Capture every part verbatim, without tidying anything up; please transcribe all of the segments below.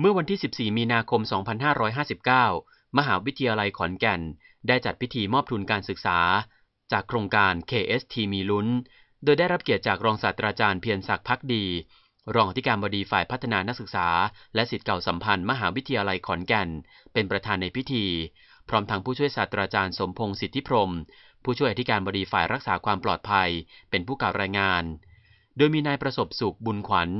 เมื่อวันที่สิบสี่มีนาคมสองพันห้าร้อยห้าสิบเก้ามหาวิทยาลัยขอนแก่นได้จัดพิธีมอบทุนการศึกษาจากโครงการ เค เอส ที มีลุ้นโดยได้รับเกียรติจากรองศาสตราจารย์เพียรศักดิ์ภักดีรองอธิการบดีฝ่ายพัฒนานักศึกษาและศิษย์เก่าสัมพันธ์มหาวิทยาลัยขอนแก่นเป็นประธานในพิธีพร้อมทั้งผู้ช่วยศาสตราจารย์สมพงษ์สิทธิพรหมผู้ช่วยอธิการบดีฝ่ายรักษาความปลอดภัยเป็นผู้กล่าวรายงานโดยมีนายประสบสุขบุญขวัญ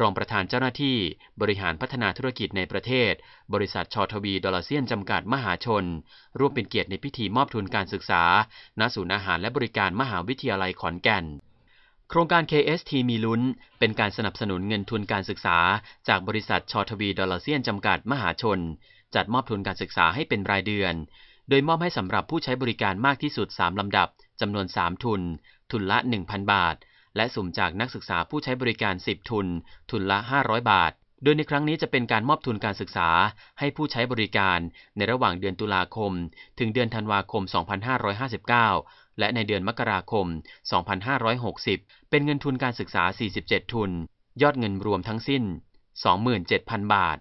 รองประธานเจ้าหน้าที่บริหารพัฒนาธุรกิจในประเทศบริษัทชทวีดอลลาเซียนจำกัดมหาชนร่วมเป็นเกียรติในพิธีมอบทุนการศึกษาณศูนย์อาหารและบริการมหาวิทยาลัยขอนแก่นโครงการ เค เอส ที มีลุ้นเป็นการสนับสนุนเงินทุนการศึกษาจากบริษัทชทวีดอลลาเซียนจำกัดมหาชนจัดมอบทุนการศึกษาให้เป็นรายเดือนโดยมอบให้สำหรับผู้ใช้บริการมากที่สุดสามลำดับจำนวนสามทุนทุนละ หนึ่งพัน บาทและสุ่มจากนักศึกษาผู้ใช้บริการสิบทุนทุนละห้าร้อยบาทโดยในครั้งนี้จะเป็นการมอบทุนการศึกษาให้ผู้ใช้บริการในระหว่างเดือนตุลาคมถึงเดือนธันวาคมสองพันห้าร้อยห้าสิบเก้าและในเดือนมกราคมสองพันห้าร้อยหกสิบเป็นเงินทุนการศึกษาสี่สิบเจ็ดทุนยอดเงินรวมทั้งสิ้น สองหมื่นเจ็ดพัน บาท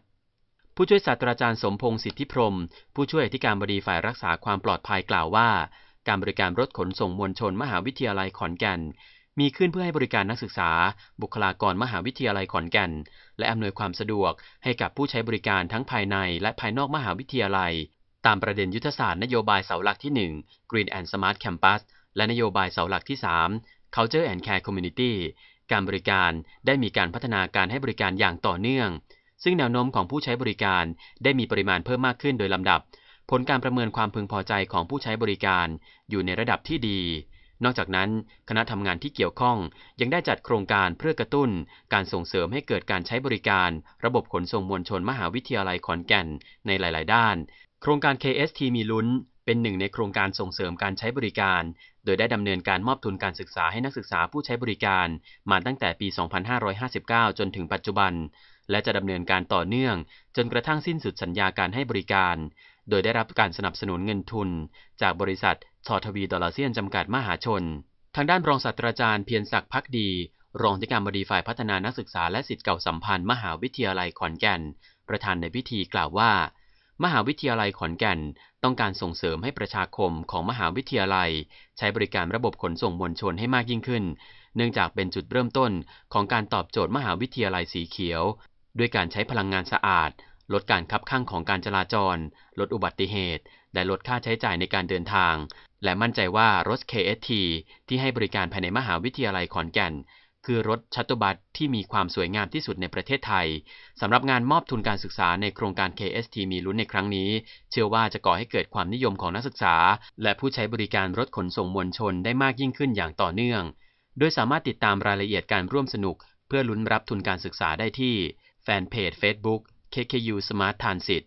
ผู้ช่วยศาสตราจารย์สมพงษ์สิทธิพรหมผู้ช่วยอธิการบดีฝ่ายรักษาความปลอดภัยกล่าวว่าการบริการรถขนส่งมวลชนมหาวิทยาลัยขอนแก่นมีขึ้นเพื่อให้บริการนักศึกษาบุคลากรมหาวิทยาลัยขอนแก่นและอำนวยความสะดวกให้กับผู้ใช้บริการทั้งภายในและภายนอกมหาวิทยาลัยตามประเด็นยุทธศาสตร์นโยบายเสาหลักที่หนึ่ง Green and Smart Campus และนโยบายเสาหลักที่สาม Culture and Care Community การบริการได้มีการพัฒนาการให้บริการอย่างต่อเนื่องซึ่งแนวโน้มของผู้ใช้บริการได้มีปริมาณเพิ่มมากขึ้นโดยลำดับผลการประเมินความพึงพอใจของผู้ใช้บริการอยู่ในระดับที่ดีนอกจากนั้นคณะทำงานที่เกี่ยวข้องยังได้จัดโครงการเพื่อกระตุ้นการส่งเสริมให้เกิดการใช้บริการระบบขนส่งมวลชนมหาวิทยาลัยขอนแก่นในหลายๆด้านโครงการ เค เอส ที มีลุ้นเป็นหนึ่งในโครงการส่งเสริมการใช้บริการโดยได้ดำเนินการมอบทุนการศึกษาให้นักศึกษาผู้ใช้บริการมาตั้งแต่ปีสองพันห้าร้อยห้าสิบเก้าจนถึงปัจจุบันและจะดำเนินการต่อเนื่องจนกระทั่งสิ้นสุดสัญญาการให้บริการโดยได้รับการสนับสนุนเงินทุนจากบริษัทชทวีดอลลาเซียนจำกัดมหาชนทางด้านรองศาสตราจารย์เพียรศักดิ์ภักดีรองอธิการบดีฝ่ายพัฒนานักศึกษาและศิษย์เก่าสัมพันธ์มหาวิทยาลัยขอนแก่นประธานในพิธีกล่าวว่ามหาวิทยาลัยขอนแก่นต้องการส่งเสริมให้ประชาคมของมหาวิทยาลัยใช้บริการระบบขนส่งมวลชนให้มากยิ่งขึ้นเนื่องจากเป็นจุดเริ่มต้นของการตอบโจทย์มหาวิทยาลัยสีเขียวด้วยการใช้พลังงานสะอาดลดการคับคั่งของการจราจรลดอุบัติเหตุและลดค่าใช้จ่ายในการเดินทางและมั่นใจว่ารถ เค เอส ที ที่ให้บริการภายในมหาวิทยาลัยขอนแก่นคือรถชัตเติลบัสที่มีความสวยงามที่สุดในประเทศไทยสำหรับงานมอบทุนการศึกษาในโครงการ เค เอส ที มีลุ้นในครั้งนี้เชื่อว่าจะก่อให้เกิดความนิยมของนักศึกษาและผู้ใช้บริการรถขนส่งมวลชนได้มากยิ่งขึ้นอย่างต่อเนื่องโดยสามารถติดตามรายละเอียดการร่วมสนุกเพื่อลุ้นรับทุนการศึกษาได้ที่แฟนเพจ Facebook เค เค ยู Smart Transit